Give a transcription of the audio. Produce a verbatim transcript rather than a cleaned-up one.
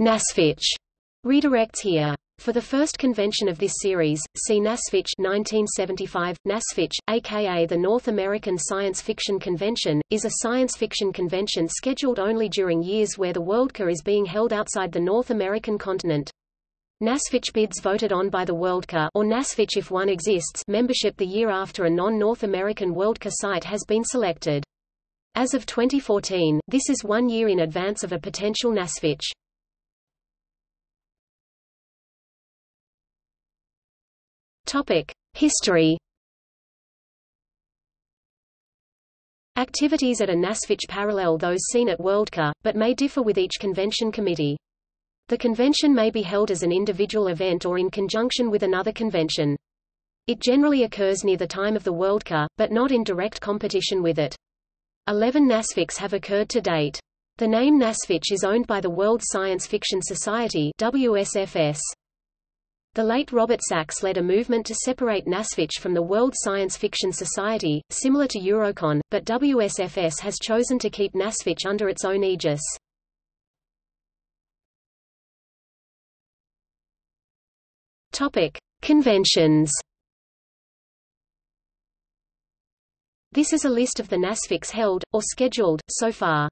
NASFiC redirects here. For the first convention of this series, see NASFiC nineteen seventy-five. NASFiC, aka the North American Science Fiction Convention, is a science fiction convention scheduled only during years where the Worldcon is being held outside the North American continent. NASFiC bids voted on by the Worldcon, or NASFiC if one exists, membership the year after a non-North American Worldcon site has been selected. As of twenty fourteen, this is one year in advance of a potential NASFiC. Topic: History. Activities at a NASFiC parallel those seen at Worldcon, but may differ with each convention committee. The convention may be held as an individual event or in conjunction with another convention. It generally occurs near the time of the Worldcon, but not in direct competition with it. Eleven NASFiCs have occurred to date. The name NASFiC is owned by the World Science Fiction Society (W S F S). The late Robert Sachs led a movement to separate NASFiC from the World Science Fiction Society, similar to Eurocon, but W S F S has chosen to keep NASFiC under its own aegis. Topic: Conventions. This is a list of the NASFiCs held, or scheduled, so far.